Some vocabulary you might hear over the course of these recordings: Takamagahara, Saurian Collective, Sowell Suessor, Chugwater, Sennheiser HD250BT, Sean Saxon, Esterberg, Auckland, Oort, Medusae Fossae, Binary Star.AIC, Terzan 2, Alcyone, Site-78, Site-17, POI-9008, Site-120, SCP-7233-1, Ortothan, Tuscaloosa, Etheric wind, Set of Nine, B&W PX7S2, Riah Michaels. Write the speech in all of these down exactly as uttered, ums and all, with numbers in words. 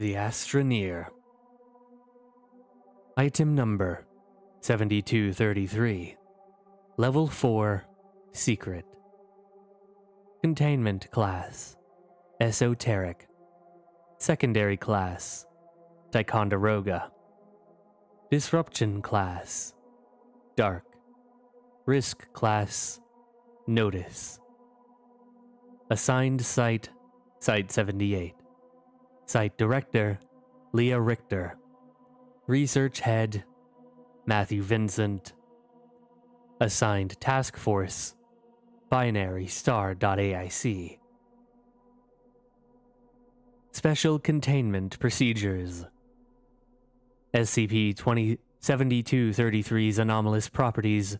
The Astroneer. Item number seventy-two thirty-three. Level four, Secret. Containment Class, Esoteric. Secondary Class, Ticonderoga. Disruption Class, Dark. Risk Class, Notice. Assigned Site, Site seventy-eight. Site Director, Leah Richter. Research Head, Matthew Vincent. Assigned Task Force, Binary Star dot A I C. Special Containment Procedures. S C P seventy-two thirty-three's anomalous properties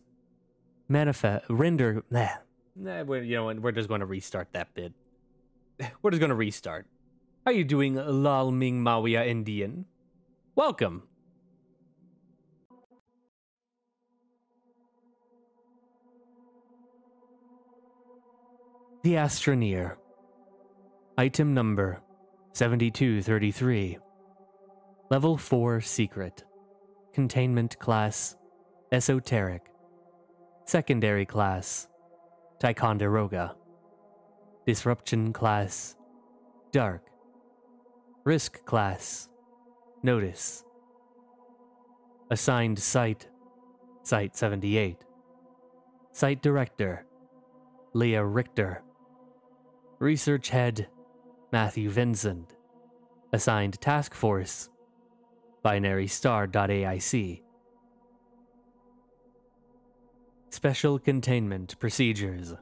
manifest render. Nah, nah, you know what? We're just going to restart that bit. We're just going to restart. How you doing, Lalming Mawiya Indian? Welcome. The Astroneer. Item number seventy-two thirty-three. Level four Secret. Containment Class, Esoteric. Secondary Class, Ticonderoga. Disruption Class, Dark. Risk Class, Notice. Assigned Site, Site seventy-eight. Site Director, Leah Richter. Research Head, Matthew Vincent. Assigned Task Force, Binary Star dot A I C. Special Containment Procedures.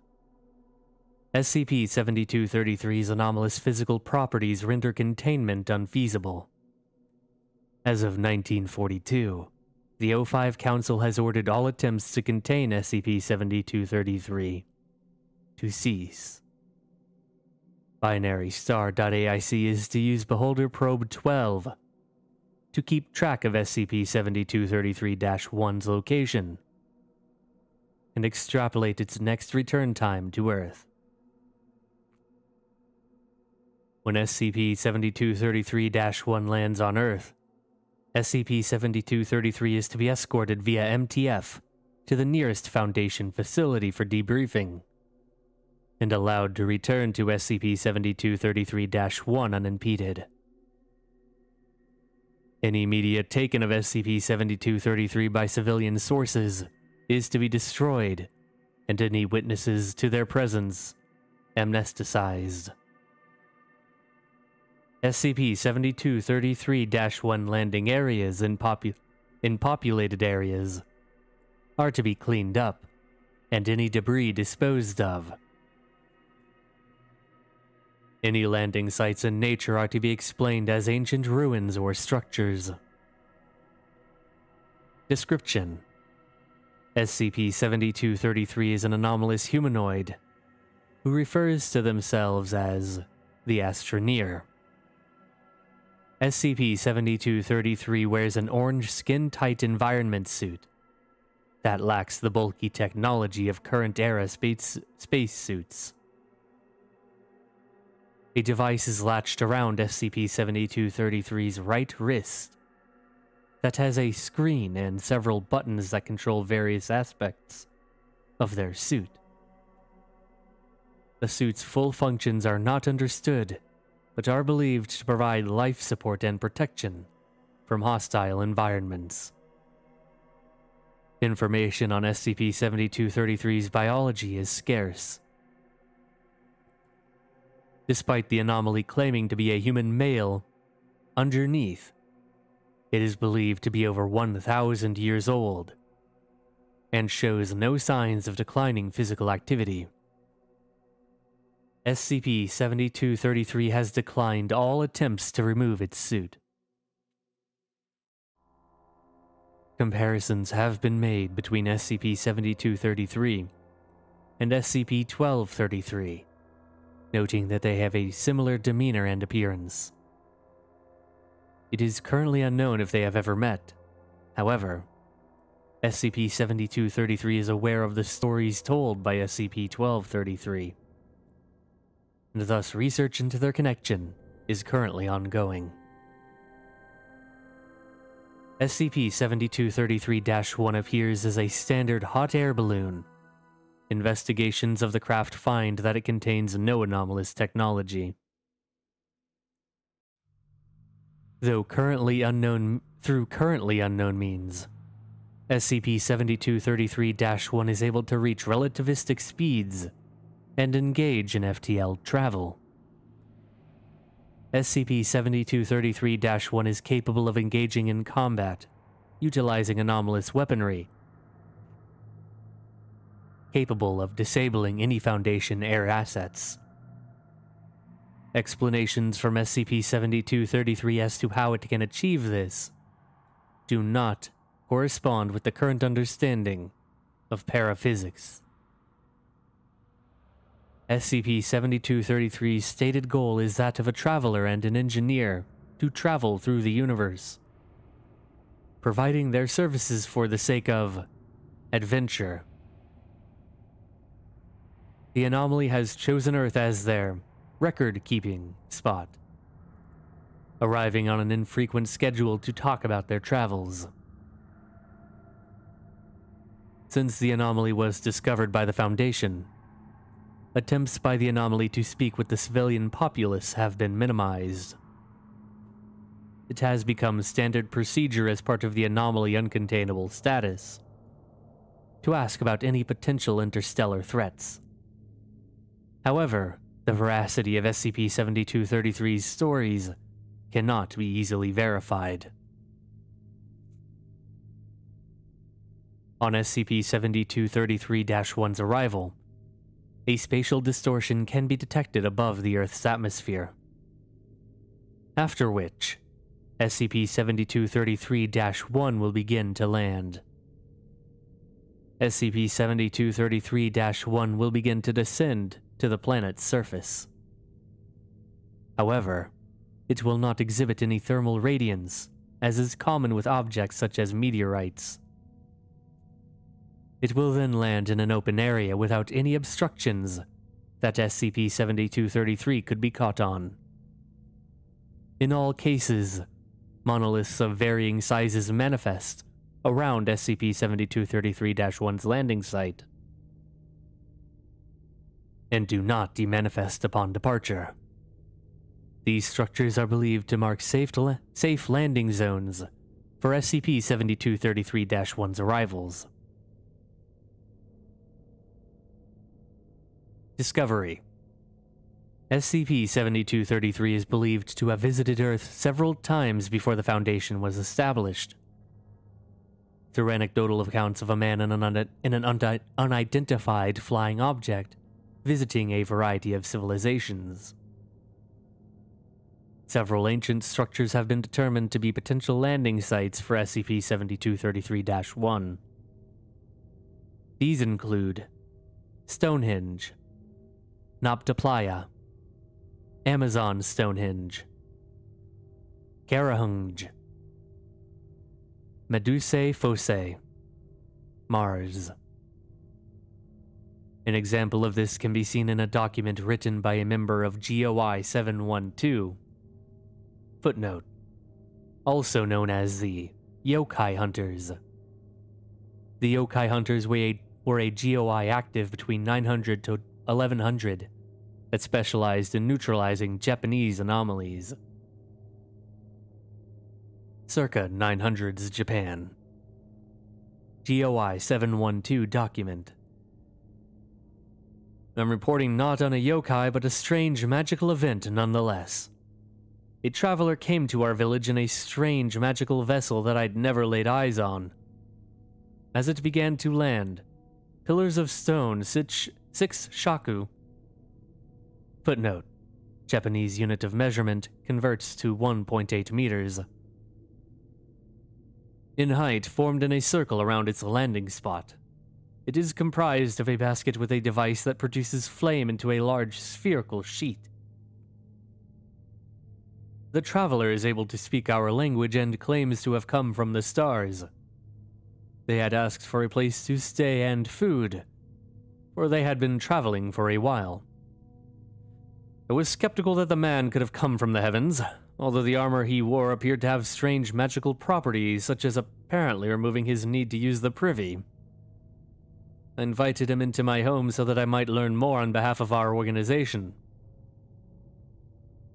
S C P seventy-two thirty-three's anomalous physical properties render containment unfeasible. As of nineteen forty-two, the O five Council has ordered all attempts to contain S C P seventy-two thirty-three to cease. Binary Star dot A I C is to use Beholder Probe twelve to keep track of S C P seventy-two thirty-three dash one's location and extrapolate its next return time to Earth. When S C P seventy-two thirty-three dash one lands on Earth, S C P seventy-two thirty-three is to be escorted via M T F to the nearest Foundation facility for debriefing, and allowed to return to S C P seventy-two thirty-three dash one unimpeded. Any media taken of S C P seventy-two thirty-three by civilian sources is to be destroyed, and any witnesses to their presence amnesticized. S C P seventy-two thirty-three dash one landing areas in, popu in populated areas are to be cleaned up, and any debris disposed of. Any landing sites in nature are to be explained as ancient ruins or structures. Description. S C P seventy-two thirty-three is an anomalous humanoid who refers to themselves as the Astroneer. S C P seventy-two thirty-three wears an orange skin-tight environment suit that lacks the bulky technology of current-era space, space suits. A device is latched around S C P seventy-two thirty-three's right wrist that has a screen and several buttons that control various aspects of their suit. The suit's full functions are not understood, but are believed to provide life support and protection from hostile environments. Information on S C P seventy-two thirty-three's biology is scarce. Despite the anomaly claiming to be a human male, underneath, it is believed to be over one thousand years old and shows no signs of declining physical activity. S C P seventy-two thirty-three has declined all attempts to remove its suit. Comparisons have been made between S C P seventy-two thirty-three and S C P twelve thirty-three. Noting that they have a similar demeanor and appearance. It is currently unknown if they have ever met. However, S C P seventy-two thirty-three is aware of the stories told by S C P twelve thirty-three, and thus research into their connection is currently ongoing. S C P seventy-two thirty-three dash one appears as a standard hot air balloon. Investigations of the craft find that it contains no anomalous technology. Though currently unknown, through currently unknown means, S C P seventy-two thirty-three dash one is able to reach relativistic speeds and engage in F T L travel. S C P seventy-two thirty-three dash one is capable of engaging in combat, utilizing anomalous weaponry, capable of disabling any Foundation air assets. Explanations from S C P seventy-two thirty-three as to how it can achieve this do not correspond with the current understanding of paraphysics. S C P seventy-two thirty-three's stated goal is that of a traveler and an engineer to travel through the universe, providing their services for the sake of adventure. The anomaly has chosen Earth as their record-keeping spot, arriving on an infrequent schedule to talk about their travels. Since the anomaly was discovered by the Foundation, attempts by the anomaly to speak with the civilian populace have been minimized. It has become standard procedure as part of the anomaly uncontainable status to ask about any potential interstellar threats. However, the veracity of S C P seventy-two thirty-three's stories cannot be easily verified. On S C P seventy-two thirty-three dash one's arrival, a spatial distortion can be detected above the Earth's atmosphere, after which S C P seventy-two thirty-three dash one will begin to land. S C P seventy-two thirty-three dash one will begin to descend to the planet's surface. However, it will not exhibit any thermal radiance, as is common with objects such as meteorites. It will then land in an open area without any obstructions that S C P seventy-two thirty-three could be caught on. In all cases, monoliths of varying sizes manifest around S C P seventy-two thirty-three dash one's landing site and do not demanifest upon departure. These structures are believed to mark safe, la- safe landing zones for S C P seventy-two thirty-three dash one's arrivals. Discovery. S C P seventy-two thirty-three is believed to have visited Earth several times before the Foundation was established. Through anecdotal accounts of a man in an, un in an un unidentified flying object visiting a variety of civilizations, several ancient structures have been determined to be potential landing sites for S C P seventy-two thirty-three dash one. These include Stonehenge, Noptoplaya, Amazon Stonehenge, Karahunge, Medusae Fossae, Mars. An example of this can be seen in a document written by a member of G O I seven twelve, footnote, also known as the Yokai Hunters. The Yokai Hunters were a G O I active between nine hundred to eleven hundred that specialized in neutralizing Japanese anomalies. Circa nine hundred's Japan. G O I seven twelve document. I'm reporting not on a yokai, but a strange magical event nonetheless. A traveler came to our village in a strange magical vessel that I'd never laid eyes on. As it began to land, pillars of stone sitch Six shaku. Footnote. Japanese unit of measurement converts to one point eight meters. In height, formed in a circle around its landing spot. It is comprised of a basket with a device that produces flame into a large spherical sheet. The traveler is able to speak our language and claims to have come from the stars. They had asked for a place to stay and food, for they had been traveling for a while. I was skeptical that the man could have come from the heavens, although the armor he wore appeared to have strange magical properties, such as apparently removing his need to use the privy. I invited him into my home so that I might learn more on behalf of our organization.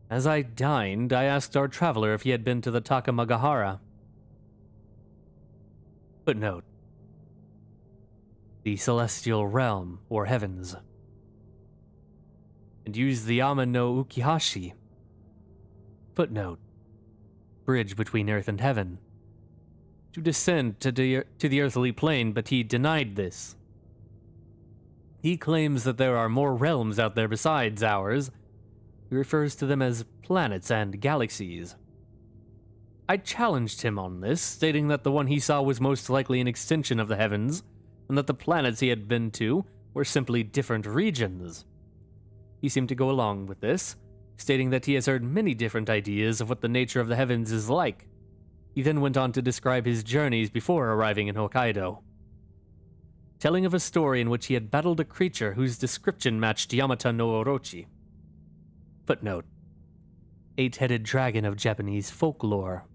As I dined, I asked our traveler if he had been to the Takamagahara. Footnote: the celestial realm, or heavens. And used the Yama no Ukihashi. Footnote: bridge between earth and heaven. To descend to the, to the earthly plane, but he denied this. He claims that there are more realms out there besides ours. He refers to them as planets and galaxies. I challenged him on this, stating that the one he saw was most likely an extension of the heavens, and that the planets he had been to were simply different regions. He seemed to go along with this, stating that he has heard many different ideas of what the nature of the heavens is like. He then went on to describe his journeys before arriving in Hokkaido, telling of a story in which he had battled a creature whose description matched Yamata no Orochi. Footnote: eight-headed dragon of Japanese folklore,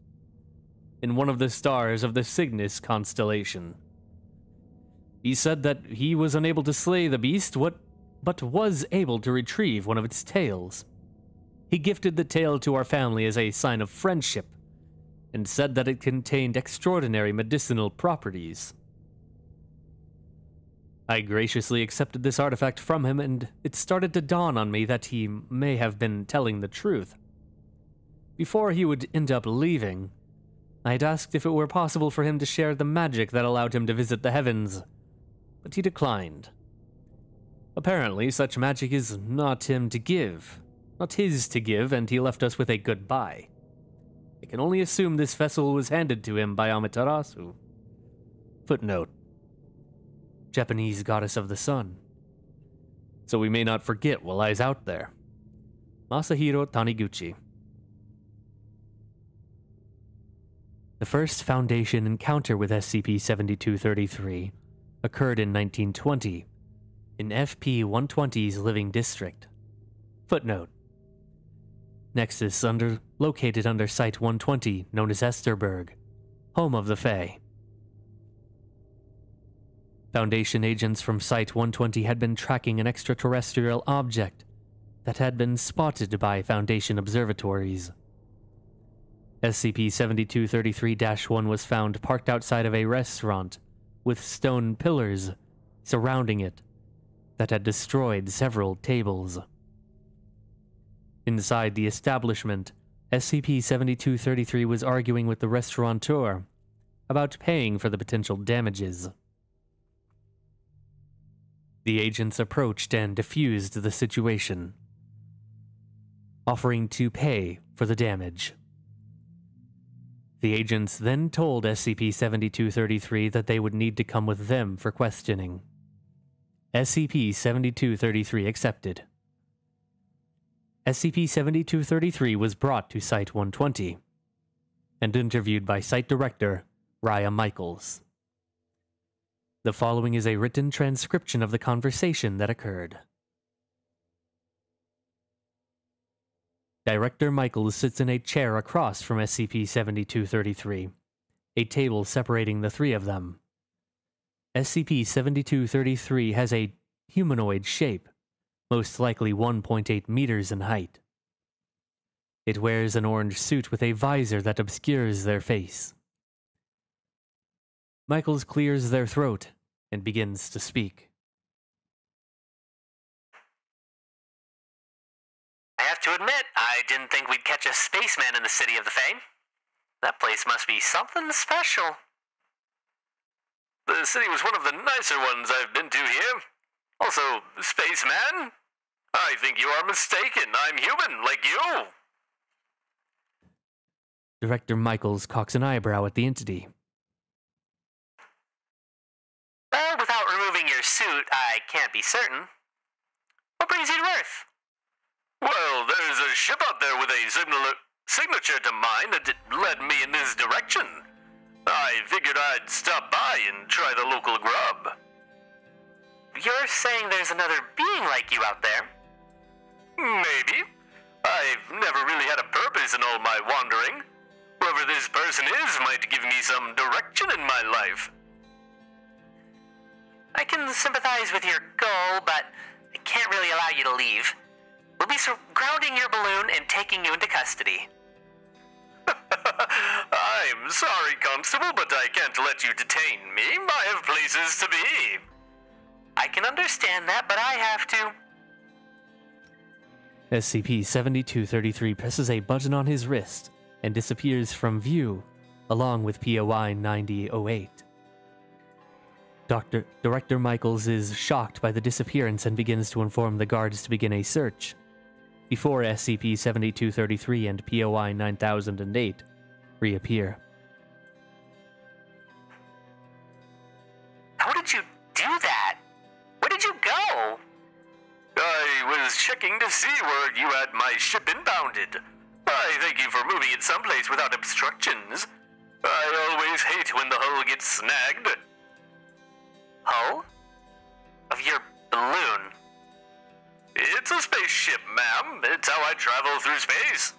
in one of the stars of the Cygnus constellation. He said that he was unable to slay the beast, what, but was able to retrieve one of its tails. He gifted the tail to our family as a sign of friendship, and said that it contained extraordinary medicinal properties. I graciously accepted this artifact from him, and it started to dawn on me that he may have been telling the truth. Before he would end up leaving, I had asked if it were possible for him to share the magic that allowed him to visit the heavens, but he declined. Apparently, such magic is not him to give, not his to give, and he left us with a goodbye. I can only assume this vessel was handed to him by Amaterasu. Footnote: Japanese goddess of the sun. So we may not forget what lies out there. Masahiro Taniguchi. The first Foundation encounter with S C P seventy-two thirty-three occurred in nineteen twenty, in F P one twenty's living district. Footnote: nexus under, located under Site one twenty, known as Esterberg, home of the Fae. Foundation agents from Site one twenty had been tracking an extraterrestrial object that had been spotted by Foundation observatories. S C P seventy-two thirty-three dash one was found parked outside of a restaurant with stone pillars surrounding it that had destroyed several tables. Inside the establishment, S C P seventy-two thirty-three was arguing with the restaurateur about paying for the potential damages. The agents approached and defused the situation, offering to pay for the damage. The agents then told S C P seventy-two thirty-three that they would need to come with them for questioning. S C P seventy-two thirty-three accepted. S C P seventy-two thirty-three was brought to Site one twenty and interviewed by Site Director Riah Michaels. The following is a written transcription of the conversation that occurred. Director Michaels sits in a chair across from S C P seventy-two thirty-three, a table separating the three of them. S C P seventy-two thirty-three has a humanoid shape, most likely one point eight meters in height. It wears an orange suit with a visor that obscures their face. Michaels clears their throat and begins to speak. I have to admit, I didn't think we'd catch a spaceman in the City of the Fae. That place must be something special. The city was one of the nicer ones I've been to here. Also, spaceman? I think you are mistaken. I'm human, like you. Director Michaels cocks an eyebrow at the entity. Well, without removing your suit, I can't be certain. What brings you to Earth? Well, there's a ship out there with a signaler signature to mine that led me in this direction. I figured I'd stop by and try the local grub. You're saying there's another being like you out there? Maybe. I've never really had a purpose in all my wandering. Whoever this person is might give me some direction in my life. I can sympathize with your goal, but I can't really allow you to leave. We'll be grounding your balloon and taking you into custody. I'm sorry, Constable, but I can't let you detain me. I have places to be. I can understand that, but I have to. S C P seventy-two thirty-three presses a button on his wrist and disappears from view, along with P O I ninety oh eight. Doctor Director Michaels is shocked by the disappearance and begins to inform the guards to begin a search. Before S C P seventy-two thirty-three and P O I nine thousand eight reappear. How did you do that? Where did you go? I was checking to see where you had my ship inbounded. I thank you for moving it someplace without obstructions. I always hate when the hull gets snagged. Hull? Of your balloon? It's a spaceship, ma'am. It's how I travel through space.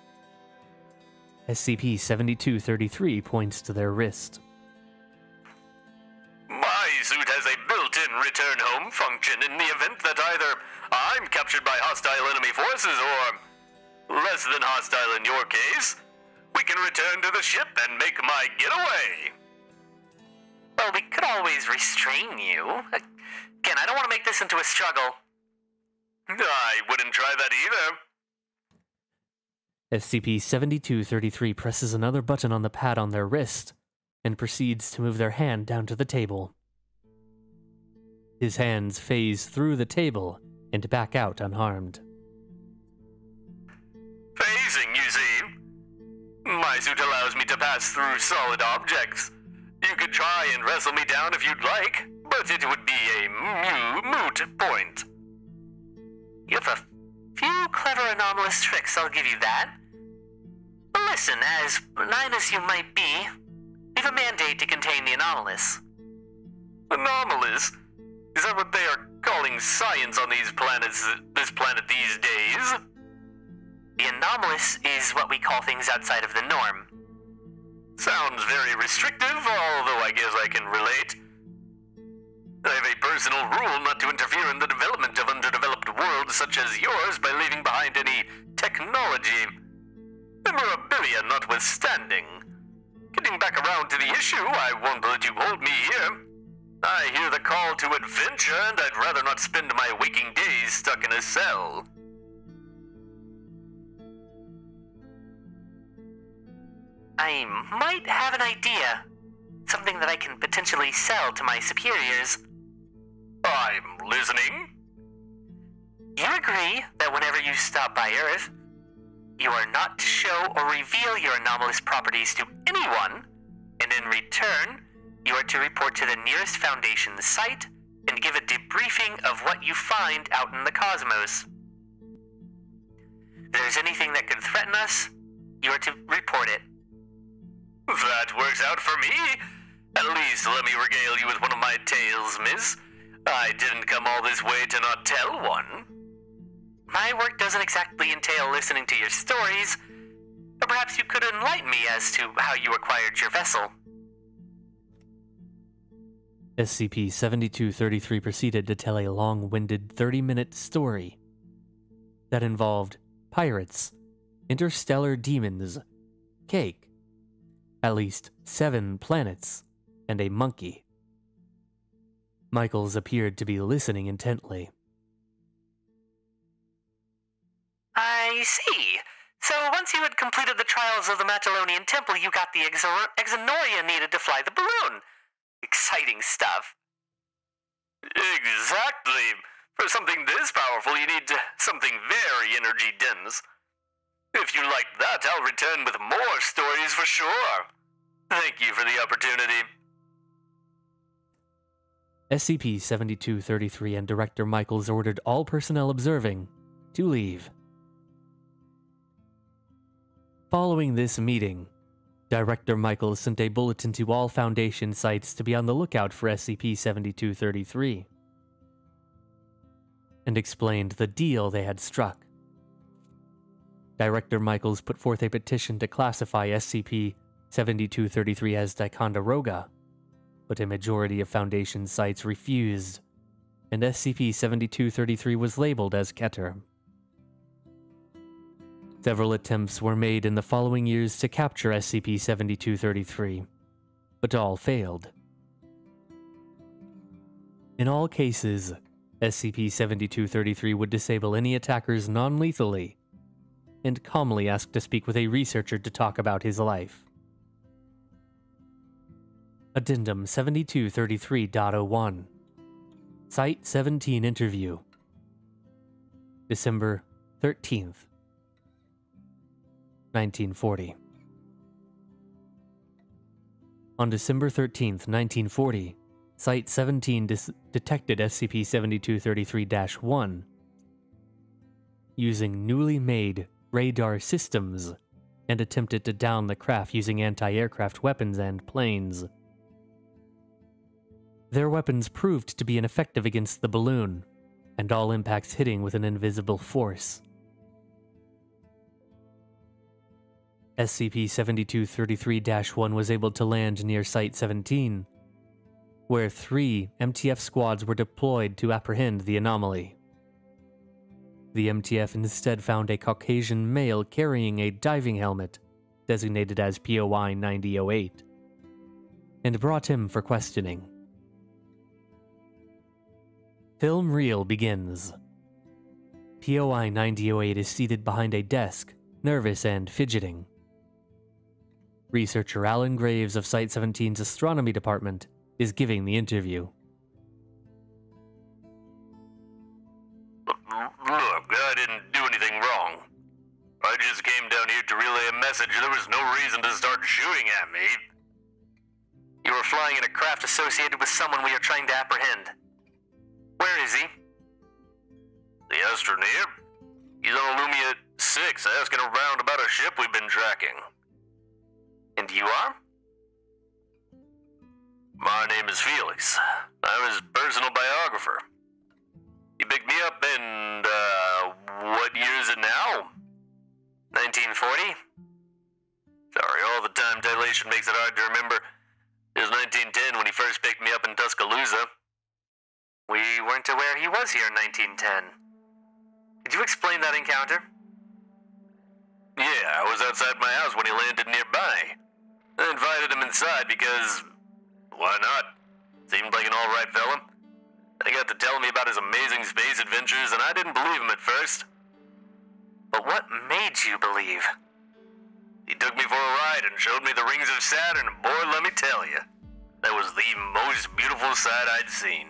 S C P seventy-two thirty-three points to their wrist. My suit has a built-in return home function in the event that either I'm captured by hostile enemy forces or, less than hostile in your case, we can return to the ship and make my getaway. Well, we could always restrain you. Again, I don't want to make this into a struggle. I wouldn't try that either. S C P seventy-two thirty-three presses another button on the pad on their wrist and proceeds to move their hand down to the table. His hands phase through the table and back out unharmed. Phasing, you see? My suit allows me to pass through solid objects. You could try and wrestle me down if you'd like, but it would be a moot point. You have a few clever anomalous tricks, I'll give you that. But listen, as benign as you might be, we have a mandate to contain the anomalous. Anomalous? Is that what they are calling science on these planets, this planet these days? The anomalous is what we call things outside of the norm. Sounds very restrictive, although I guess I can relate. I have a personal rule not to interfere in the development of underdeveloped worlds such as yours by leaving behind any technology. Memorabilia notwithstanding. Getting back around to the issue, I won't let you hold me here. I hear the call to adventure, and I'd rather not spend my waking days stuck in a cell. I might have an idea. Something that I can potentially sell to my superiors. I'm listening. You agree that whenever you stop by Earth, you are not to show or reveal your anomalous properties to anyone, and in return, you are to report to the nearest Foundation site and give a debriefing of what you find out in the cosmos. If there's anything that could threaten us, you are to report it. That works out for me. At least let me regale you with one of my tales, miss. I didn't come all this way to not tell one. My work doesn't exactly entail listening to your stories, but perhaps you could enlighten me as to how you acquired your vessel. S C P seventy-two thirty-three proceeded to tell a long-winded thirty-minute story that involved pirates, interstellar demons, cake, at least seven planets, and a monkey. Michaels appeared to be listening intently. I see. So once you had completed the trials of the Magellanian Temple, you got the Exor Exonoria needed to fly the balloon. Exciting stuff. Exactly. For something this powerful, you need something very energy dense. If you like that, I'll return with more stories for sure. Thank you for the opportunity. S C P seventy-two thirty-three and Director Michaels ordered all personnel observing to leave. Following this meeting, Director Michaels sent a bulletin to all Foundation sites to be on the lookout for S C P seventy-two thirty-three and explained the deal they had struck. Director Michaels put forth a petition to classify S C P seventy-two thirty-three as Ticonderoga, but a majority of Foundation sites refused, and S C P seventy-two thirty-three was labeled as Keter. Several attempts were made in the following years to capture S C P seventy-two thirty-three, but all failed. In all cases, S C P seventy-two thirty-three would disable any attackers non-lethally, and calmly ask to speak with a researcher to talk about his life. Addendum seventy-two thirty-three point oh one Site seventeen Interview December thirteenth, nineteen forty. On December thirteenth, nineteen forty, Site seventeen detected S C P seventy-two thirty-three dash one using newly made radar systems and attempted to down the craft using anti-aircraft weapons and planes. Their weapons proved to be ineffective against the balloon, and all impacts hitting with an invisible force. S C P seventy-two thirty-three dash one was able to land near Site seventeen, where three M T F squads were deployed to apprehend the anomaly. The M T F instead found a Caucasian male carrying a diving helmet, designated as P O I ninety oh eight, and brought him for questioning. Film reel begins. P O I ninety oh eight is seated behind a desk, nervous and fidgeting. Researcher Alan Graves of Site seventeen's astronomy department is giving the interview. Look, I didn't do anything wrong. I just came down here to relay a message. There was no reason to start shooting at me. You were flying in a craft associated with someone we are trying to apprehend. Where is he? The astroneer. He's on Illumia six, asking around about a ship we've been tracking. And you are? My name is Felix. I'm his personal biographer. You picked me up in, uh, what year is it now? nineteen forty? Sorry, all the time dilation makes it hard to remember. It was nineteen ten when he first picked me up in Tuscaloosa. We weren't aware he was here in nineteen ten. Did you explain that encounter? Yeah, I was outside my house when he landed nearby. I invited him inside because, why not? Seemed like an alright fella. He got to tell me about his amazing space adventures, and I didn't believe him at first. But what made you believe? He took me for a ride and showed me the rings of Saturn, and boy, let me tell you, that was the most beautiful sight I'd seen.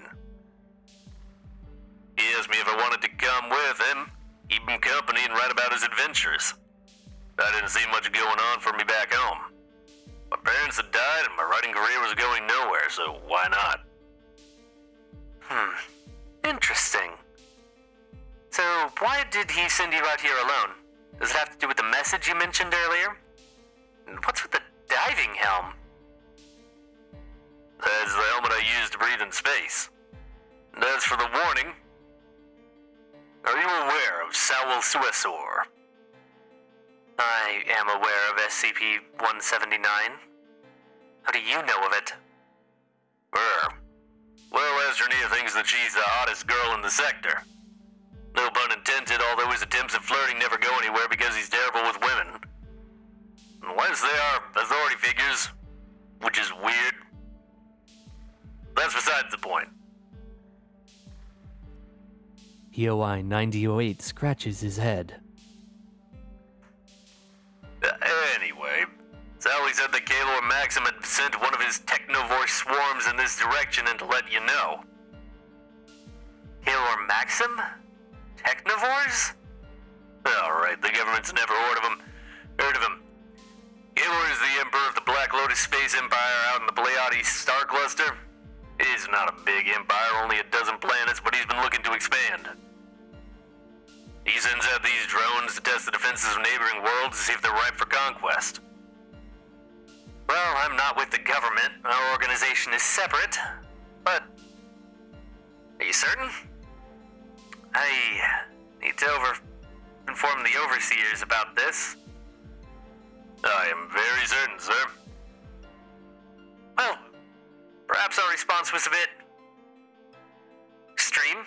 He asked me if I wanted to come with him, keep him company, and write about his adventures. I didn't see much going on for me back home. My parents had died, and my writing career was going nowhere, so why not? Hmm. Interesting. So, why did he send you out here alone? Does it have to do with the message you mentioned earlier? And what's with the diving helm? That's the helmet I use to breathe in space. And as for the warning, are you aware of Sowell Suessor? I am aware of S C P one seventy-nine. How do you know of it? Er. Well, Astroneer thinks that she's the hottest girl in the sector. No pun intended, although his attempts at flirting never go anywhere because he's terrible with women. Unless they are authority figures, which is weird. That's besides the point. P O I ninety oh eight scratches his head. Uh, anyway, Sally said that Kaelor Maxim had sent one of his technovore swarms in this direction and to let you know. Kaelor Maxim? Technovores? Alright, the government's never heard of him. Heard of him. Kaelor is the emperor of the Black Lotus Space Empire out in the Pleiades star cluster. It is not a big empire, only a dozen planets, but he's been looking to expand. He sends out these drones to test the defenses of neighboring worlds to see if they're ripe for conquest. Well, I'm not with the government. Our organization is separate, but... Are you certain? I need to over... Inform the overseers about this. I am very certain, sir. Well, perhaps our response was a bit extreme.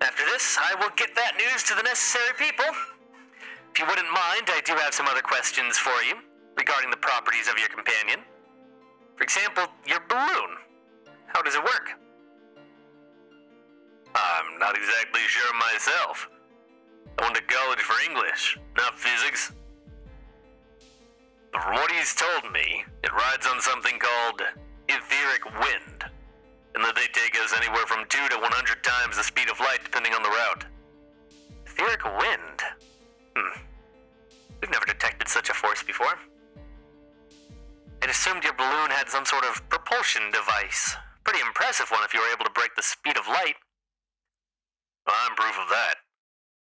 After this, I will get that news to the necessary people. If you wouldn't mind, I do have some other questions for you regarding the properties of your companion. For example, your balloon. How does it work? I'm not exactly sure myself. I went to college for English, not physics. But from what he's told me, it rides on something called etheric wind, and that they take us anywhere from two to one hundred times the speed of light depending on the route. Etheric wind? Hmm. We've never detected such a force before. I'd assumed your balloon had some sort of propulsion device. Pretty impressive one if you were able to break the speed of light. Well, I'm proof of that.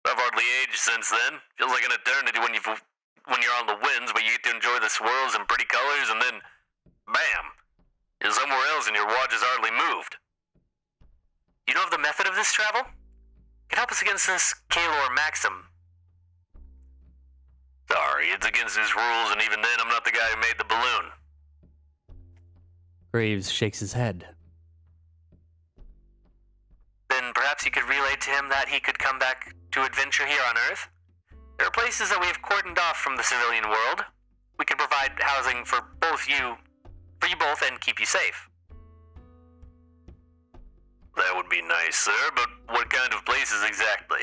I've hardly aged since then. Feels like an eternity when, you've, when you're on the winds, but you get to enjoy the swirls and pretty colors, and then, bam, you're somewhere else and your watch is hardly moved. You know of the method of this travel? You can help us against this Kaelor Maxim. Sorry, it's against his rules, and even then, I'm not the guy who made the balloon. Graves shakes his head. Then perhaps you could relay to him that he could come back to adventure here on Earth. There are places that we have cordoned off from the civilian world. We could provide housing for both you, for you both, and keep you safe. That would be nice, sir, but what kind of places exactly?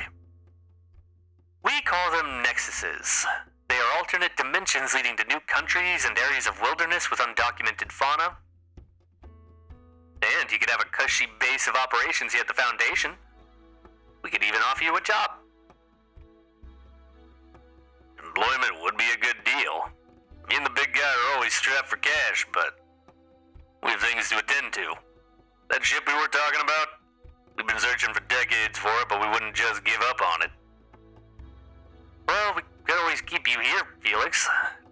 We call them nexuses. They are alternate dimensions leading to new countries and areas of wilderness with undocumented fauna. And you could have a cushy base of operations here at the Foundation. We could even offer you a job. Employment would be a good deal. Me and the big guy are always strapped for cash, but we have things to attend to. That ship we were talking about, we've been searching for decades for it, but we wouldn't just give up on it. Well, we could always keep you here, Felix,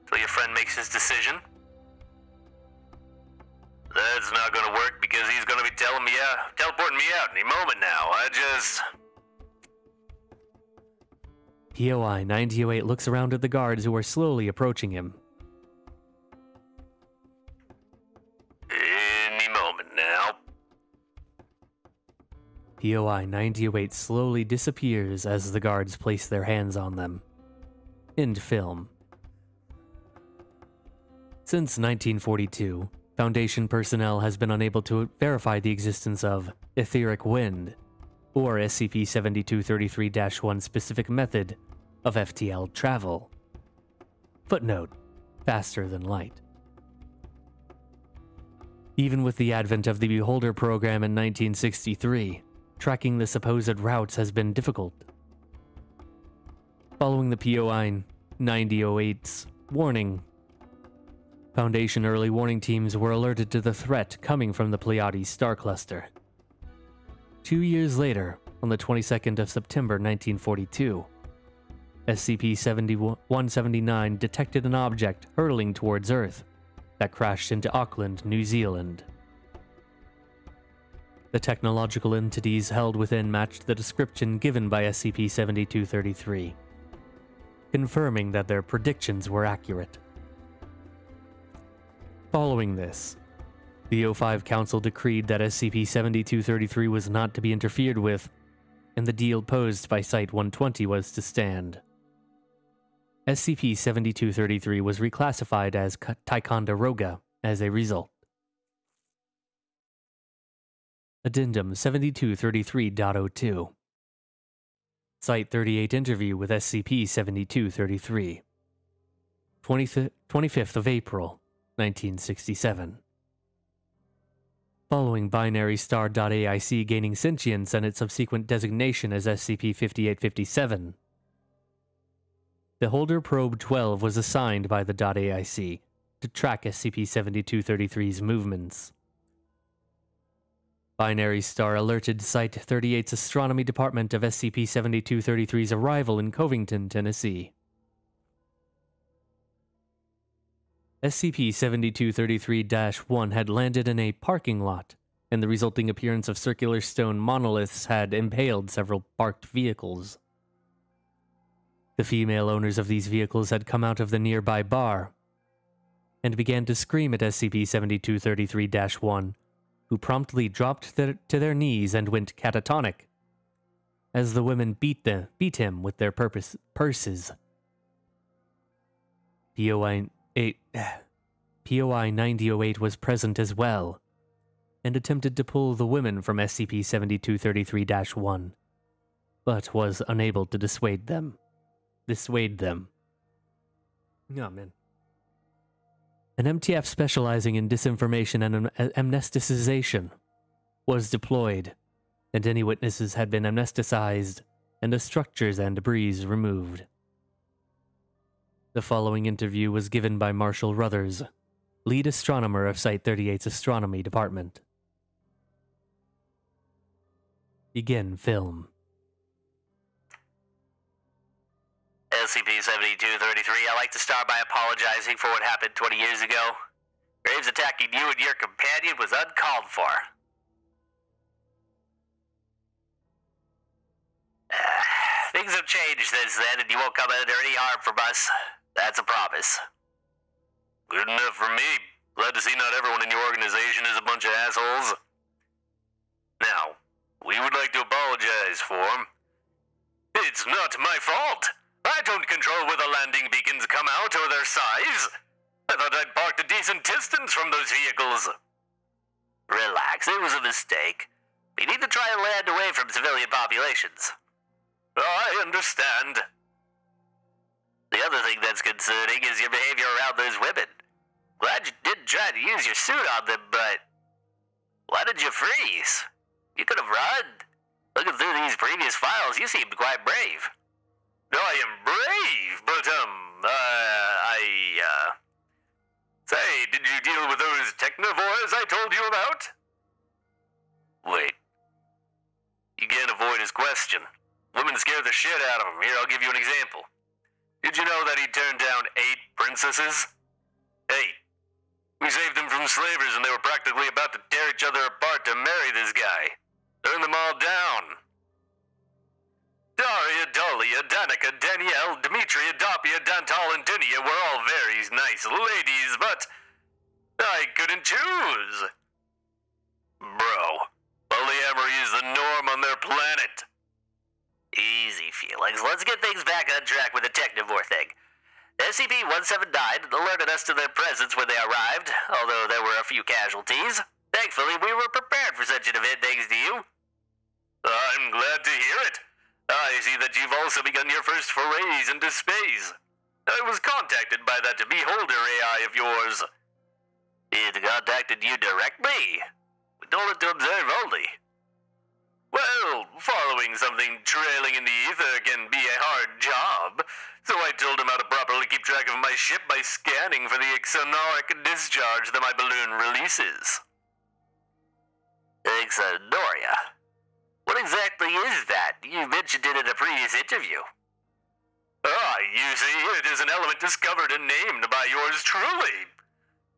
till your friend makes his decision. That's not gonna work because he's gonna be telling me out, teleporting me out any moment now. I just... P O I ninety oh eight looks around at the guards who are slowly approaching him. Any moment now. P O I ninety oh eight slowly disappears as the guards place their hands on them. End film. Since nineteen forty-two, Foundation personnel has been unable to verify the existence of etheric wind, or S C P seventy-two thirty-three dash one specific method of F T L travel. Footnote, faster than light. Even with the advent of the Beholder program in nineteen sixty-three, tracking the supposed routes has been difficult. Following the P O I ninety oh eight's warning, Foundation early warning teams were alerted to the threat coming from the Pleiades star cluster. Two years later, on the twenty-second of September nineteen forty-two, S C P one seventy-nine detected an object hurtling towards Earth that crashed into Auckland, New Zealand. The technological entities held within matched the description given by S C P seventy-two thirty-three, confirming that their predictions were accurate. Following this, the O five Council decreed that S C P seventy-two thirty-three was not to be interfered with, and the deal posed by Site one twenty was to stand. S C P seventy-two thirty-three was reclassified as Ticonderoga as a result. Addendum seventy-two thirty-three point oh two. Site thirty-eight interview with S C P seventy-two thirty-three. twenty-fifth of April nineteen sixty-seven. Following Binary Star dot A I C gaining sentience and its subsequent designation as S C P fifty-eight fifty-seven, Beholder Probe twelve was assigned by the .A I C to track S C P seventy-two thirty-three's movements. Binary Star alerted Site thirty-eight's Astronomy Department of S C P seventy-two thirty-three's arrival in Covington, Tennessee. S C P seventy-two thirty-three dash one had landed in a parking lot, and the resulting appearance of circular stone monoliths had impaled several parked vehicles. The female owners of these vehicles had come out of the nearby bar and began to scream at S C P seventy-two thirty-three dash one, who promptly dropped their, to their knees and went catatonic, as the women beat, the, beat him with their purpose, purses. P O I ninety oh eight was present as well, and attempted to pull the women from S C P seventy-two thirty-three dash one, but was unable to dissuade them. Dissuade them. Oh, man. An M T F specializing in disinformation and am amnesticization was deployed, and any witnesses had been amnesticized and the structures and debris removed. The following interview was given by Marshall Ruthers, lead astronomer of Site thirty-eight's astronomy department. Begin film. S C P seventy-two thirty-three, I'd like to start by apologizing for what happened twenty years ago. Graves attacking you and your companion was uncalled for. Uh, things have changed since then, and you won't come under any harm from us. That's a promise. Good enough for me. Glad to see not everyone in your organization is a bunch of assholes. Now, we would like to apologize for... It's not my fault! I don't control where the landing beacons come out or their size. I thought I'd parked a decent distance from those vehicles. Relax, it was a mistake. We need to try and land away from civilian populations. I understand. The other thing that's concerning is your behavior around those women. Glad you didn't try to use your suit on them, but... Why did you freeze? You could have run. Looking through these previous files, you seemed quite brave. I am brave, but, um, uh, I, uh... Say, did you deal with those technovores I told you about? Wait. You can't avoid his question. Women scare the shit out of him. Here, I'll give you an example. Did you know that he turned down eight princesses? Eight. We saved them from slavers and they were practically about to tear each other apart to marry this guy. Turn them all down. Daria, Dolia, Danica, Danielle, Demetria, Dapia, Dantal, and Dinia were all very nice ladies, but I couldn't choose. Bro, polyamory is the norm on their planet. Easy, Felix. Let's get things back on track with the Technovore thing. S C P one seventy-nine alerted us to their presence when they arrived, although there were a few casualties. Thankfully, we were prepared for such an event thanks to you. I'm glad to hear it. I see that you've also begun your first forays into space. I was contacted by that Beholder A I of yours. It contacted you directly? With order to observe only. Well, following something trailing in the ether can be a hard job, so I told him how to properly keep track of my ship by scanning for the exonoric discharge that my balloon releases. Exonoria? What exactly is that? You mentioned it in a previous interview. Ah, you see, it is an element discovered and named by yours truly.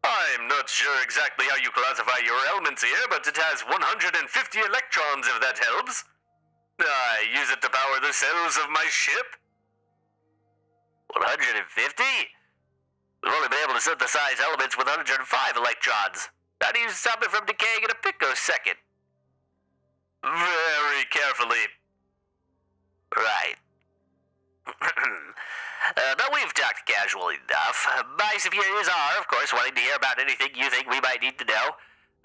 I'm not sure exactly how you classify your elements here, but it has one hundred fifty electrons, if that helps. I use it to power the cells of my ship. one hundred fifty? We've only been able to synthesize elements with one hundred five electrons. How do you stop it from decaying in a picosecond? Very carefully. Right. uh, but we've talked casually enough. My superiors are, of course, wanting to hear about anything you think we might need to know.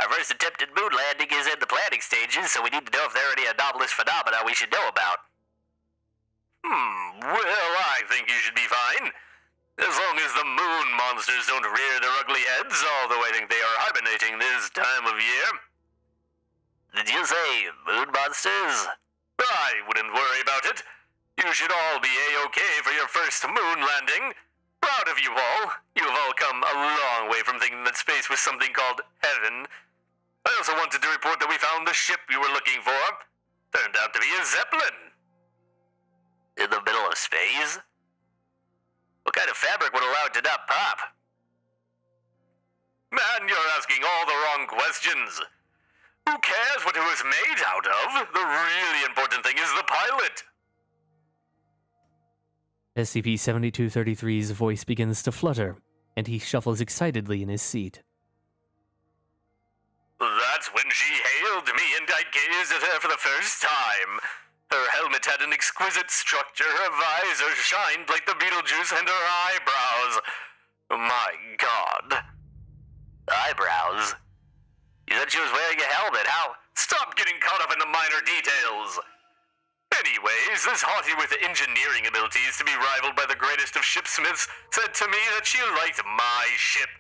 Our first attempted moon landing is in the planning stages, so we need to know if there are any anomalous phenomena we should know about. Hmm, well, I think you should be fine. As long as the moon monsters don't rear their ugly heads, although I think they are hibernating this time of year. Did you say moon monsters? I wouldn't worry about it. You should all be A-okay for your first moon landing. Proud of you all. You have all come a long way from thinking that space was something called heaven. I also wanted to report that we found the ship you were looking for. Turned out to be a zeppelin. In the middle of space? What kind of fabric would allow it to not pop? Man, you're asking all the wrong questions. Who cares what it was made out of? The really important thing is the pilot. S C P seventy-two thirty-three's voice begins to flutter, and he shuffles excitedly in his seat. That's when she hailed me, and I gazed at her for the first time. Her helmet had an exquisite structure, her visor shined like the Beetlejuice, and her eyebrows. My God. Eyebrows? You said she was wearing a helmet. How? Stop getting caught up in the minor details. Anyways, this hottie with engineering abilities to be rivaled by the greatest of shipsmiths said to me that she liked my ship,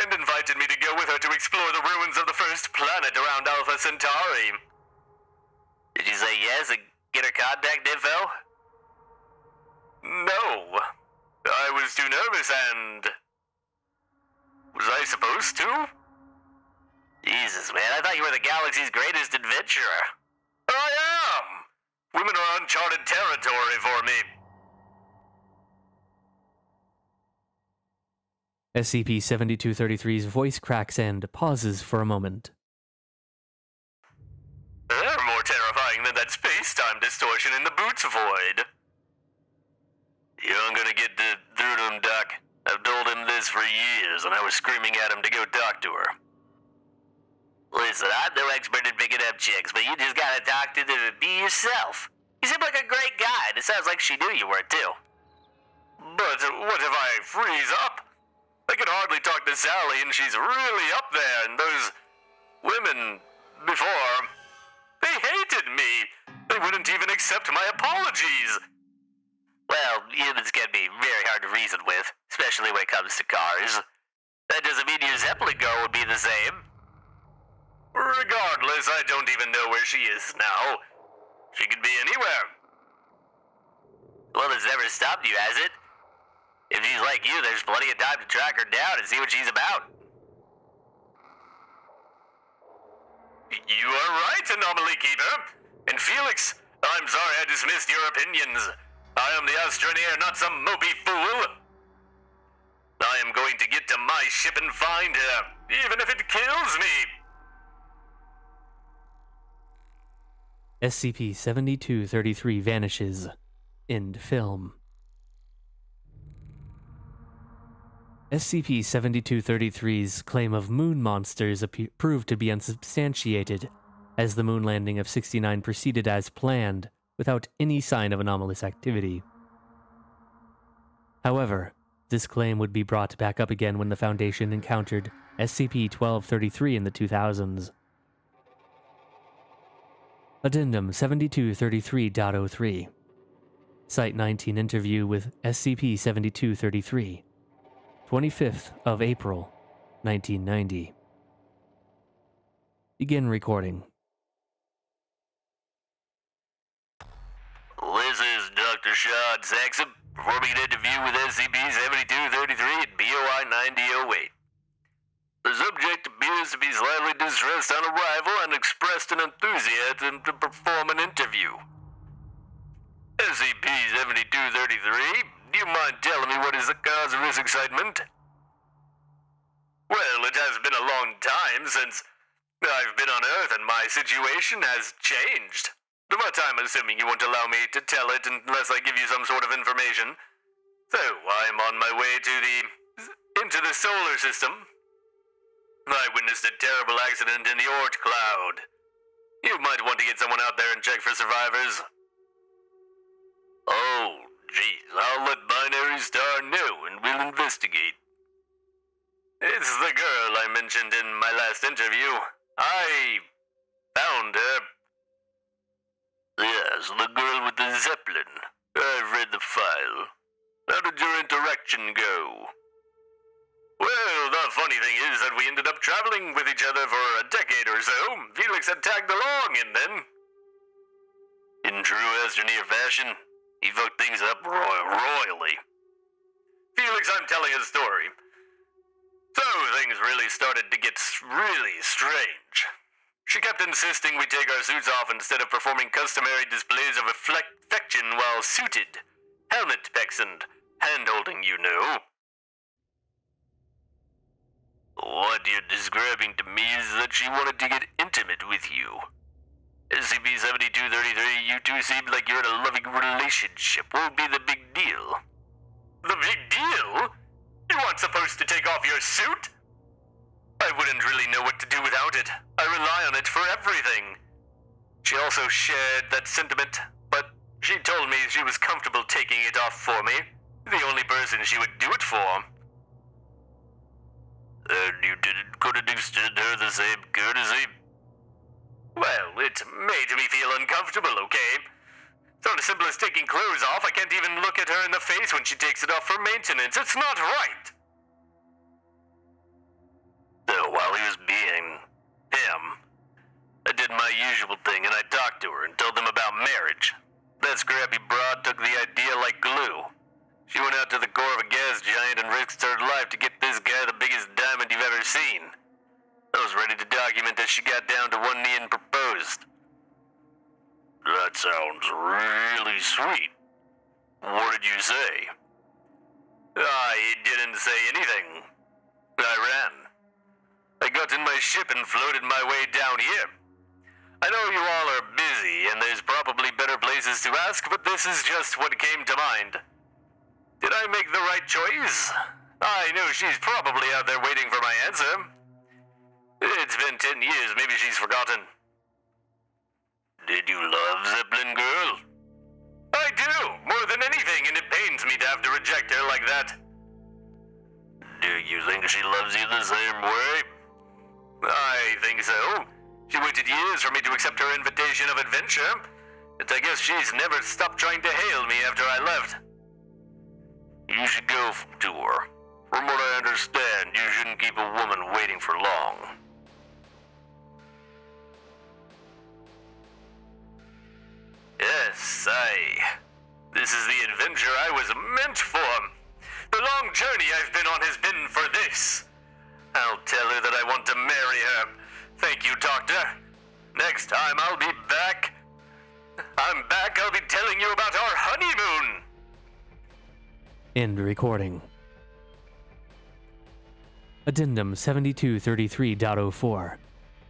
and invited me to go with her to explore the ruins of the first planet around Alpha Centauri. Did you say yes and get her contact info? No. I was too nervous and... Was I supposed to? Jesus, man, I thought you were the galaxy's greatest adventurer. I am! Women are uncharted territory for me. S C P seventy-two thirty-three's voice cracks and pauses for a moment. They're more terrifying than that space-time distortion in the Boots Void. You aren't gonna get through to him, Doc. I've told him this for years, and I was screaming at him to go talk to her. Listen, I'm no expert in picking up chicks, but you just gotta talk to them and be yourself. You seem like a great guy, and it sounds like she knew you were, too. But what if I freeze up? I can hardly talk to Sally, and she's really up there, and those women before, they hated me. They wouldn't even accept my apologies. Well, humans can be very hard to reason with, especially when it comes to cars. That doesn't mean your Zeppelin girl would be the same. Regardless, I don't even know where she is now. She could be anywhere. Well, it's never stopped you, has it? If she's like you, there's plenty of time to track her down and see what she's about. You are right, Anomaly Keeper. And Felix, I'm sorry I dismissed your opinions. I am the astroneer, not some mopey fool. I am going to get to my ship and find her, even if it kills me. S C P seventy-two thirty-three vanishes. End film. S C P seventy-two thirty-three's claim of moon monsters proved to be unsubstantiated, as the moon landing of sixty-nine proceeded as planned, without any sign of anomalous activity. However, this claim would be brought back up again when the Foundation encountered S C P twelve thirty-three in the two thousands. Addendum seventy-two thirty-three point oh three. Site nineteen interview with S C P seventy-two thirty-three. twenty-fifth of April, nineteen ninety. Begin recording. This is Doctor Sean Saxon performing an interview with S C P seventy-two thirty-three and P O I ninety oh eight. The subject appears to be slightly distressed on arrival and expressed an enthusiasm to perform an interview. S C P seventy-two thirty-three, do you mind telling me what is the cause of this excitement? Well, it has been a long time since I've been on Earth, and my situation has changed. But I'm assuming you won't allow me to tell it unless I give you some sort of information. So, I'm on my way to the... into the solar system. I witnessed a terrible accident in the Oort cloud. You might want to get someone out there and check for survivors. Oh, jeez, I'll let Binary Star know and we'll investigate. It's the girl I mentioned in my last interview. I... found her. Yes, the girl with the Zeppelin. I've read the file. How did your interaction go? Well, the funny thing is that we ended up traveling with each other for a decade or so. Felix had tagged along, and then... in true Astroneer fashion, he fucked things up roy royally. Felix, I'm telling a story. So, things really started to get really strange. She kept insisting we take our suits off instead of performing customary displays of affection while suited. Helmet pecks and hand-holding, you know. What you're describing to me is that she wanted to get intimate with you. S C P seventy-two thirty-three, you two seem like you're in a loving relationship. What would be the big deal? The big deal? You aren't supposed to take off your suit? I wouldn't really know what to do without it. I rely on it for everything. She also shared that sentiment, but she told me she was comfortable taking it off for me. The only person she would do it for. And you didn't could have extended her the same courtesy? Well, it made me feel uncomfortable, okay? It's not as simple as taking clothes off. I can't even look at her in the face when she takes it off for maintenance. It's not right! So while he was being him, I did my usual thing and I talked to her and told them about marriage. That scrappy broad took the idea like glue. She went out to the core of a gas giant and risked her life to get this guy the biggest diamond you've ever seen. I was ready to document that she got down to one knee and proposed. That sounds really sweet. What did you say? I didn't say anything. I ran. I got in my ship and floated my way down here. I know you all are busy and there's probably better places to ask, but this is just what came to mind. Did I make the right choice? I know she's probably out there waiting for my answer. It's been ten years, maybe she's forgotten. Did you love Zeppelin Girl? I do, more than anything, and it pains me to have to reject her like that. Do you think she loves you the same way? I think so. She waited years for me to accept her invitation of adventure, but I guess she's never stopped trying to hail me after I left. You should go to her. From what I understand, you shouldn't keep a woman waiting for long. Yes, I... This is the adventure I was meant for. The long journey I've been on has been for this. I'll tell her that I want to marry her. Thank you, Doctor. Next time I'll be back. I'm back, I'll be telling you about our honeymoon. End recording. Addendum seventy-two thirty-three point oh four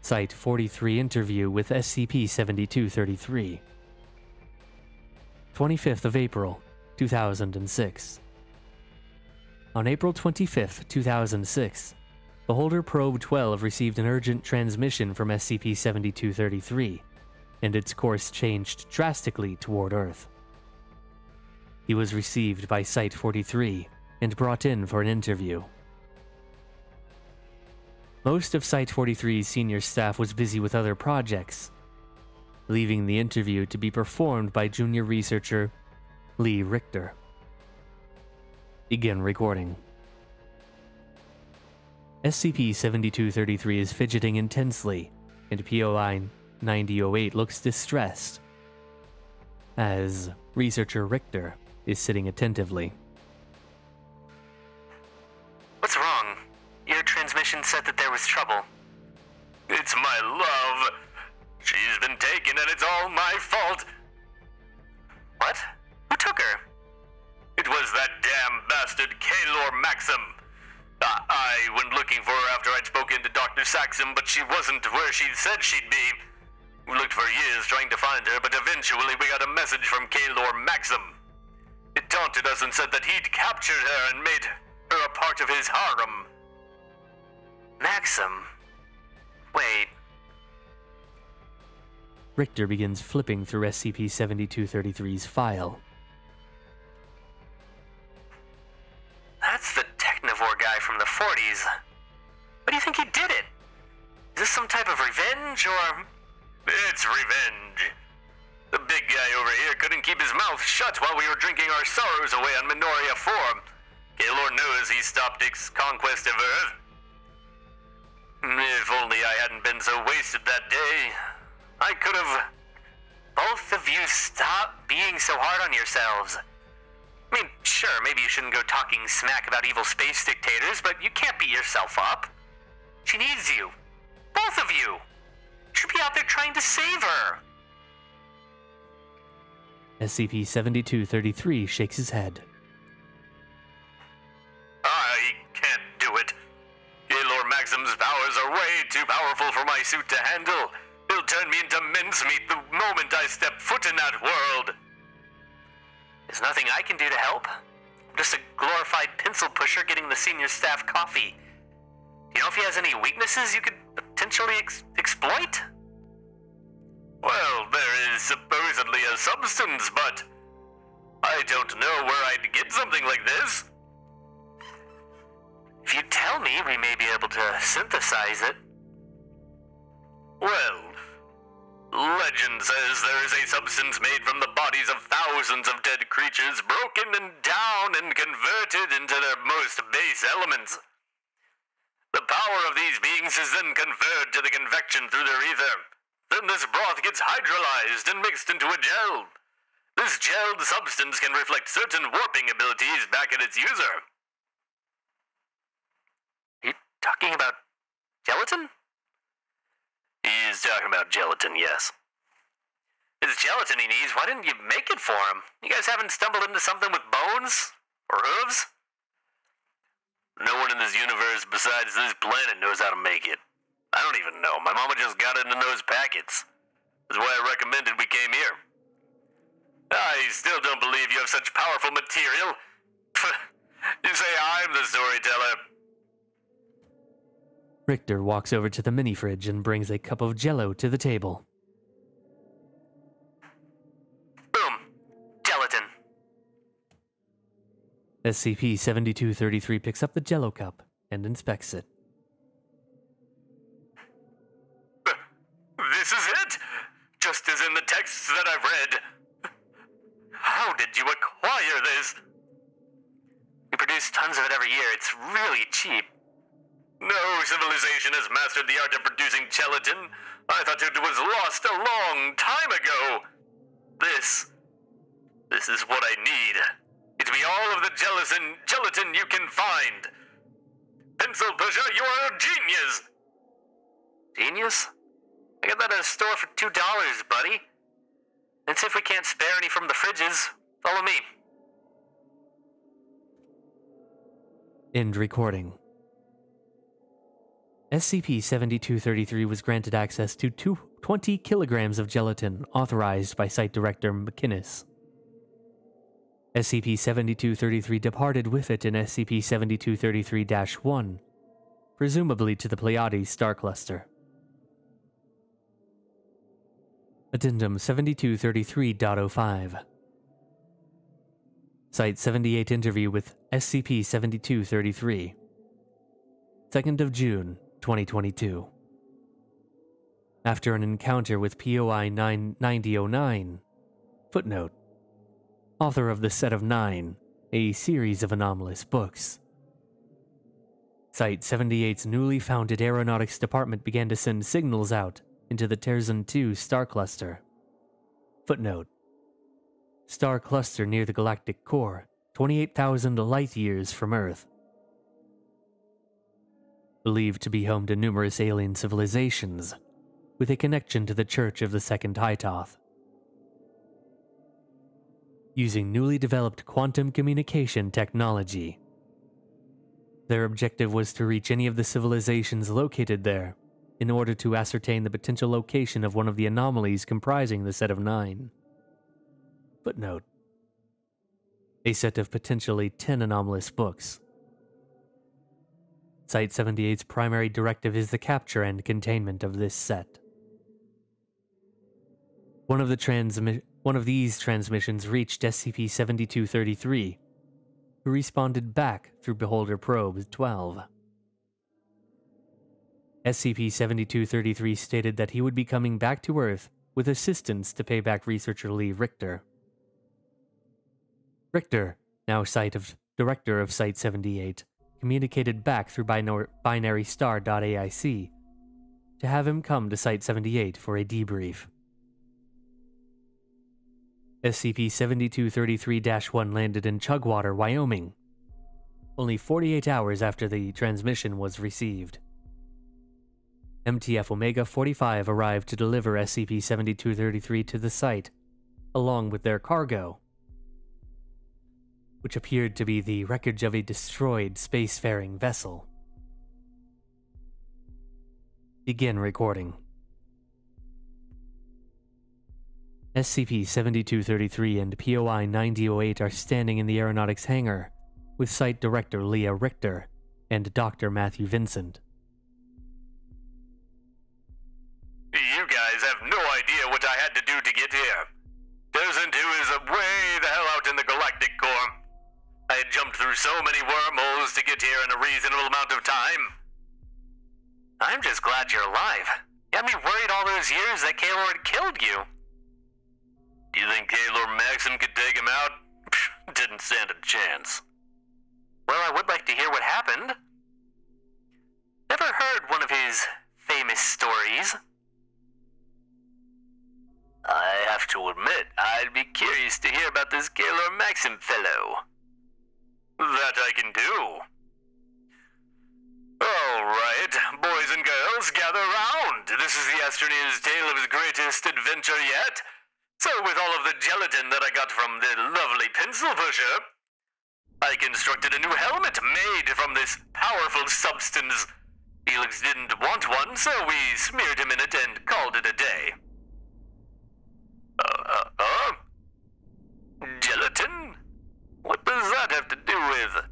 Site forty-three interview with S C P seventy-two thirty-three. twenty-fifth of April, two thousand six. On April twenty-fifth, two thousand six, Beholder Probe twelve received an urgent transmission from S C P seventy-two thirty-three, and its course changed drastically toward Earth. He was received by Site forty-three and brought in for an interview. Most of Site forty-three's senior staff was busy with other projects, leaving the interview to be performed by junior researcher Leah Richter. Begin recording. S C P seventy-two thirty-three is fidgeting intensely, and P O I ninety oh eight looks distressed, as researcher Richter is sitting attentively. What's wrong? Your transmission said that there was trouble. It's my love. She's been taken and it's all my fault. What? Who took her? It was that damn bastard Kaelor Maxim. I, I went looking for her after I'd spoken to Doctor Saxon, but she wasn't where she'd said she'd be. We looked for years trying to find her, but eventually we got a message from Kaelor Maxim. It taunted us and said that he'd captured her and made her a part of his harem. Maxim? Wait. Richter begins flipping through S C P seventy-two thirty-three's file. That's the Technivore guy from the forties. What do you think he did it? Is this some type of revenge, or...? It's revenge. The big guy over here couldn't keep his mouth shut while we were drinking our sorrows away on Minoria four. Kaelor knows he stopped its conquest of Earth. If only I hadn't been so wasted that day, I could have... Both of you stop being so hard on yourselves. I mean, sure, maybe you shouldn't go talking smack about evil space dictators, but you can't beat yourself up. She needs you. Both of you. Should be out there trying to save her. S C P seventy-two thirty-three shakes his head. I can't do it. Kaelor Maxim's powers are way too powerful for my suit to handle. He'll turn me into mincemeat the moment I step foot in that world. There's nothing I can do to help. Just a glorified pencil pusher getting the senior staff coffee. Do you know if he has any weaknesses you could potentially ex exploit? Well, there is supposedly a substance, but I don't know where I'd get something like this. If you tell me, we may be able to synthesize it. Well, legend says there is a substance made from the bodies of thousands of dead creatures, broken and down and converted into their most base elements. The power of these beings is then conferred to the convection through their ether. Then this broth gets hydrolyzed and mixed into a gel. This gelled substance can reflect certain warping abilities back at its user. Are you talking about gelatin? He is talking about gelatin, yes. It's gelatin he needs. Why didn't you make it for him? You guys haven't stumbled into something with bones? Or hooves? No one in this universe besides this planet knows how to make it. I don't even know. My mama just got it in those packets. That's why I recommended we came here. I still don't believe you have such powerful material. You say I'm the storyteller. Richter walks over to the mini-fridge and brings a cup of Jello to the table. Boom. Gelatin. S C P seventy-two thirty-three picks up the Jello cup and inspects it. This is it? Just as in the texts that I've read. How did you acquire this? We produce tons of it every year. It's really cheap. No civilization has mastered the art of producing gelatin. I thought it was lost a long time ago. This... This is what I need. It'll be all of the gelatin, gelatin you can find. Pencil pusher, you're a genius! Genius? I got that at a store for two dollars, buddy. And if we can't spare any from the fridges, follow me. End recording. S C P seventy-two thirty-three was granted access to twenty kilograms of gelatin authorized by Site Director McInnes. S C P seventy-two thirty-three departed with it in S C P seventy-two thirty-three dash one, presumably to the Pleiades star cluster. Addendum seventy-two thirty-three point oh five. Site seventy-eight interview with S C P seventy-two thirty-three. second of June twenty twenty-two. After an encounter with P O I ninety oh nine, footnote, author of the Set of Nine, a series of anomalous books. Site seventy-eight's newly founded aeronautics department began to send signals out into the Terzan two star cluster. Footnote, star cluster near the galactic core, twenty-eight thousand light years from Earth. Believed to be home to numerous alien civilizations, with a connection to the Church of the Second Hightoth. Using newly developed quantum communication technology. Their objective was to reach any of the civilizations located there, in order to ascertain the potential location of one of the anomalies comprising the Set of Nine. Footnote. A set of potentially ten anomalous books. Site seventy-eight's primary directive is the capture and containment of this set. One of, the transmi one of these transmissions reached S C P seventy-two thirty-three, who responded back through Beholder Probe twelve. S C P seventy-two thirty-three stated that he would be coming back to Earth with assistance to pay back researcher Leah Richter. Richter, now site of director of Site seventy-eight, communicated back through Binary Star dot A I C to have him come to Site seventy-eight for a debrief. S C P seventy-two thirty-three dash one landed in Chugwater, Wyoming, only forty-eight hours after the transmission was received. M T F Omega forty-five arrived to deliver S C P seventy-two thirty-three to the site, along with their cargo, which appeared to be the wreckage of a destroyed spacefaring vessel. Begin recording. S C P seventy-two thirty-three and P O I ninety oh eight are standing in the aeronautics hangar with Site Director Leah Richter and Doctor Matthew Vincent. You guys have no idea what I had to do to get here. Terzan two is way the hell out in the galactic core. I had jumped through so many wormholes to get here in a reasonable amount of time. I'm just glad you're alive. Got me worried all those years that Kaelor had killed you. Do you think Kaelor Maxim could take him out? Psh, didn't stand a chance. Well, I would like to hear what happened. Never heard one of his famous stories. I have to admit, I'd be curious to hear about this Kaelor Maxim fellow. That I can do. Alright, boys and girls, gather round. This is the Astronauts' tale of his greatest adventure yet. So with all of the gelatin that I got from the lovely pencil pusher, I constructed a new helmet made from this powerful substance. Helix didn't want one, so we smeared him in it and called it a day. Uh, uh, uh? Gelatin? What does that have to do with?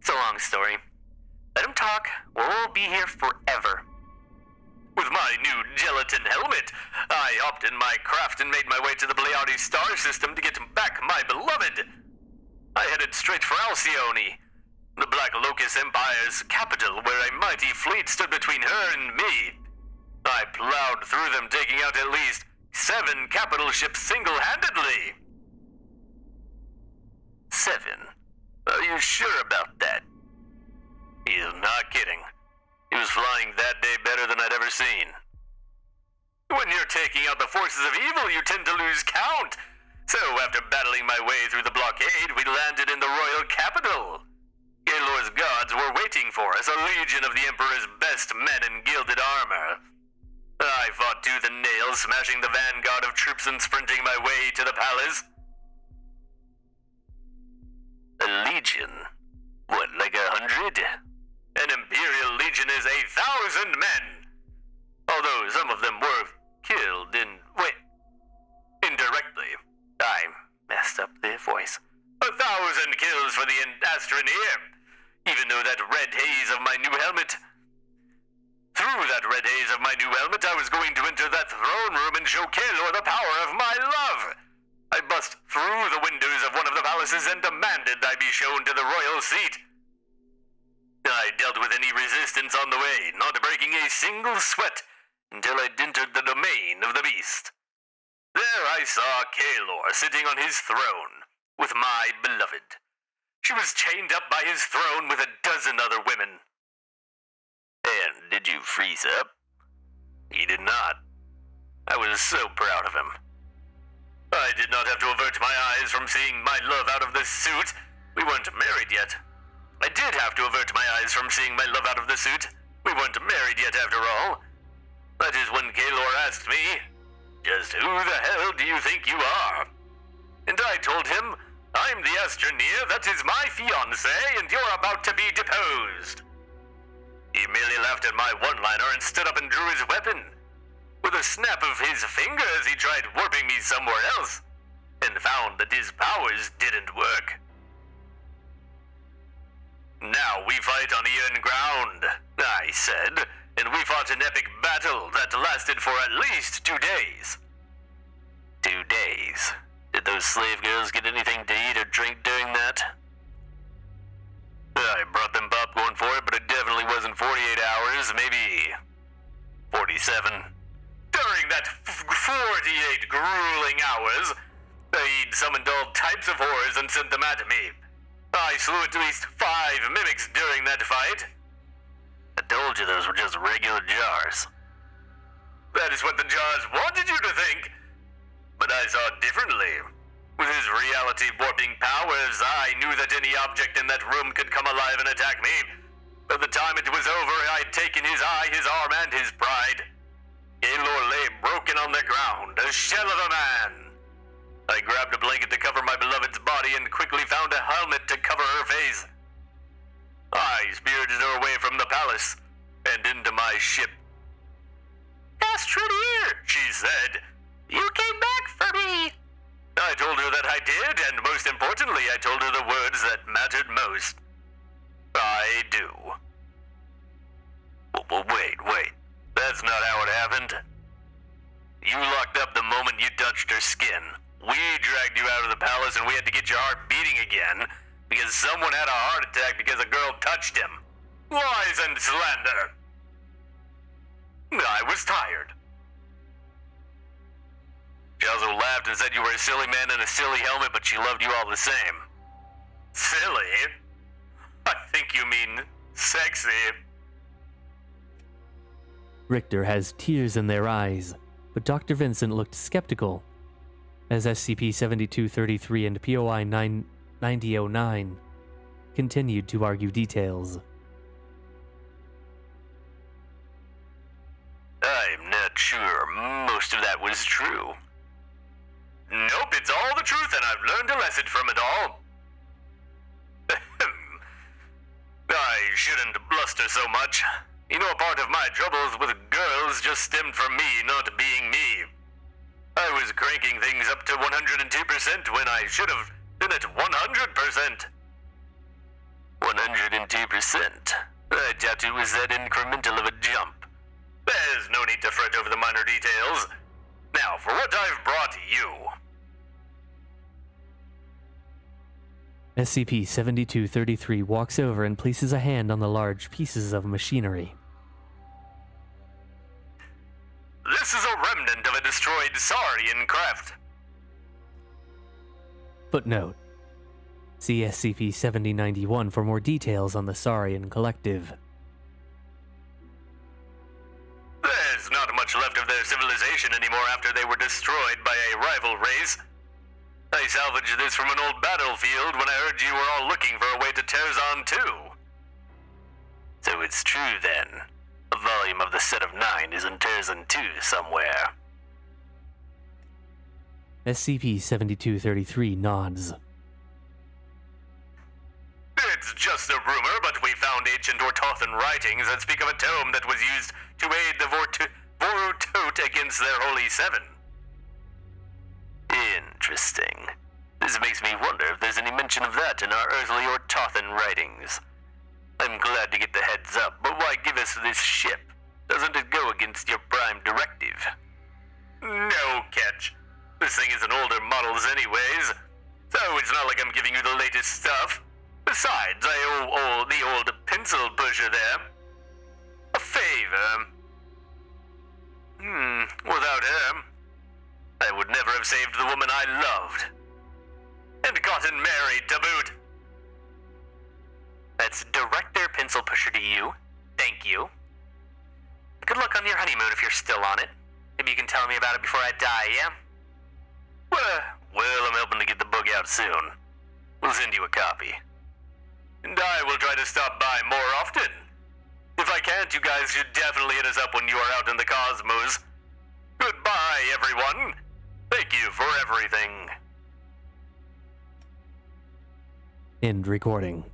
It's a long story. Let him talk, or we'll be here forever. With my new gelatin helmet, I hopped in my craft and made my way to the Pleiades star system to get back my beloved. I headed straight for Alcyone, the Black Locust Empire's capital, where a mighty fleet stood between her and me. I plowed through them, taking out at least seven capital ships single-handedly. Seven? Are you sure about that? He's not kidding. He was flying that day better than I'd ever seen. When you're taking out the forces of evil, you tend to lose count. So after battling my way through the blockade, we landed in the royal capital. Gaylord's gods were waiting for us, a legion of the Emperor's best men in gilded armor. I fought tooth and nail, smashing the vanguard of troops and sprinting my way to the palace. A legion? What, like a hundred? An Imperial Legion is a thousand men! Although some of them were killed in... wait... indirectly. I messed up the voice. A thousand kills for the Astroneer! Even though that red haze of my new helmet... Through that red haze of my new helmet, I was going to enter that throne room and show Kaelor the power of my love! I bust through the windows of one of the palaces and demanded I be shown to the royal seat. I dealt with any resistance on the way, not breaking a single sweat, until I'd entered the domain of the beast. There I saw Kaelor sitting on his throne, with my beloved. She was chained up by his throne with a dozen other women. And did you freeze up? He did not. I was so proud of him. I did not have to avert my eyes from seeing my love out of the suit. We weren't married yet. I did have to avert my eyes from seeing my love out of the suit. We weren't married yet, after all. That is when Kaelor asked me, "Just who the hell do you think you are?" And I told him, "I'm the Astroneer, that is my fiancée, and you're about to be deposed." He merely laughed at my one-liner and stood up and drew his weapon. With a snap of his fingers, he tried warping me somewhere else, and found that his powers didn't work. "Now we fight on even ground," I said, and we fought an epic battle that lasted for at least two days. Two days? Did those slave girls get anything to eat or drink during that? I brought them popcorn for it, but it definitely wasn't forty-eight hours, maybe forty-seven. During that f forty-eight grueling hours, he'd summoned all types of horrors and sent them at me. I slew at least five mimics during that fight. I told you those were just regular jars. That is what the jars wanted you to think. But I saw differently. With his reality warping powers, I knew that any object in that room could come alive and attack me. By the time it was over, I'd taken his eye, his arm, and his pride. Kaelor lay broken on the ground, a shell of a man. I grabbed a blanket to cover my beloved's body and quickly found a helmet to cover her face. I spirited her away from the palace and into my ship. "Astroneer," she said, "you came back for me." I told her that I did, and most importantly, I told her the words that mattered most. I do. Well, wait, wait. That's not how it happened. You locked up the moment you touched her skin. We dragged you out of the palace and we had to get your heart beating again because someone had a heart attack because a girl touched him. Lies and slander. I was tired. She also laughed and said you were a silly man in a silly helmet, but she loved you all the same. Silly? I think you mean sexy. Richter has tears in their eyes, but Doctor Vincent looked skeptical, as S C P seventy-two thirty-three and P O I ninety oh nine continued to argue details. I'm not sure most of that was true. Nope, it's all the truth, and I've learned a lesson from it all. I shouldn't bluster so much. You know, a part of my troubles with girls just stemmed from me not being me. I was cranking things up to one hundred two percent when I should have been at one hundred percent. one hundred two percent. I doubt it was that incremental of a jump. There's no need to fret over the minor details. Now, for what I've brought you. S C P seventy-two thirty-three walks over and places a hand on the large pieces of machinery. This is a remnant of a destroyed Saurian craft. Footnote. See S C P seventy ninety-one for more details on the Saurian Collective. There's not much left of their civilization anymore after they were destroyed by a rival race. I salvaged this from an old battlefield when I heard you were all looking for a way to Terzan two. So it's true then. A volume of the Set of Nine is in Terzan two somewhere. S C P seventy-two thirty-three nods. It's just a rumor, but we found ancient Ortothan writings that speak of a tome that was used to aid the Vorto- Vorotote against their Holy Seven. Interesting. This makes me wonder if there's any mention of that in our earthly Ortothan writings. I'm glad to get the heads up, but why give us this ship? Doesn't it go against your prime directive? No, catch. This thing is an older model anyways, so it's not like I'm giving you the latest stuff. Besides, I owe all the old pencil pusher there a favor. Hmm, without her, I would never have saved the woman I loved. And gotten married to boot. That's Director Pencil Pusher to you. Thank you. Good luck on your honeymoon if you're still on it. Maybe you can tell me about it before I die, yeah? Well, well, I'm hoping to get the book out soon. We'll send you a copy. And I will try to stop by more often. If I can't, you guys should definitely hit us up when you are out in the cosmos. Goodbye, everyone. Thank you for everything. End recording.